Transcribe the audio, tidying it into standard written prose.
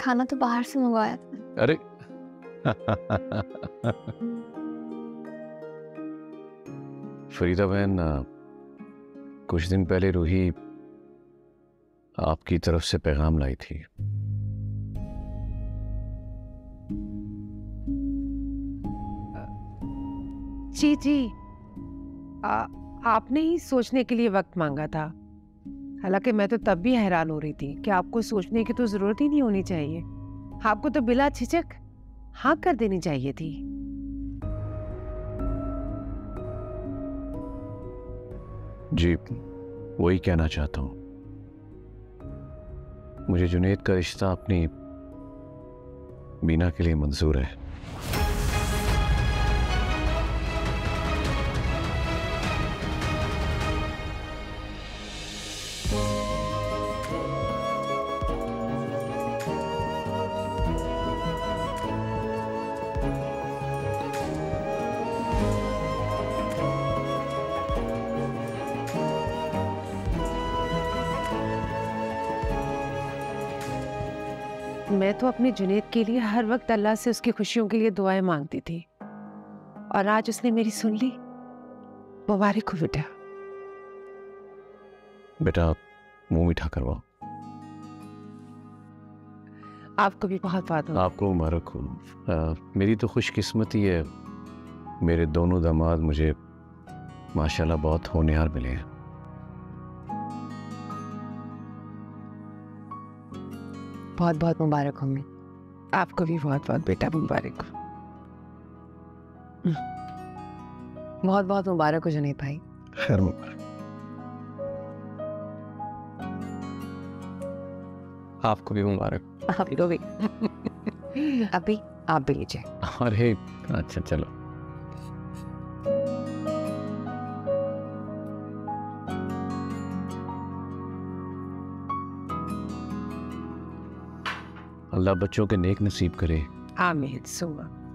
खाना तो बाहर से मंगवाया था। अरे फरीदा बहन, कुछ दिन पहले रूही आपकी तरफ से पैगाम लाई थी। जी जी, आपने ही सोचने के लिए वक्त मांगा था। हालांकि मैं तो तब भी हैरान हो रही थी कि आपको सोचने की तो ज़रूरत ही नहीं होनी चाहिए, आपको तो बिला झिझक हाँ कर देनी चाहिए थी। जी, वही कहना चाहता हूँ। मुझे जुनैद का रिश्ता अपनी बीना के लिए मंजूर है। मैं तो अपने जुनैद के लिए हर वक्त अल्लाह से उसकी खुशियों के लिए दुआएं मांगती थी, और आज उसने मेरी सुन ली। मुबारक हो बेटा। बेटा, मुंह मीठा करवाओ। आपको भी बहुत बहुत मुबारक। आपको मुबारक हो। मेरी तो खुशकिस्मती है, मेरे दोनों दामाद मुझे माशाल्लाह बहुत होनहार मिले हैं। बहुत बहुत मुबारक होंगे। आपको भी बहुत बहुत बेटा मुबारक हो। बहुत बहुत मुबारक हो जुनैद भाई। खैर मुबारक। आपको भी मुबारक। आपको भी। अभी आप भी लीजिए। अरे अच्छा, चलो। अल्लाह बच्चों के नेक नसीब करे। आमीन। सुबह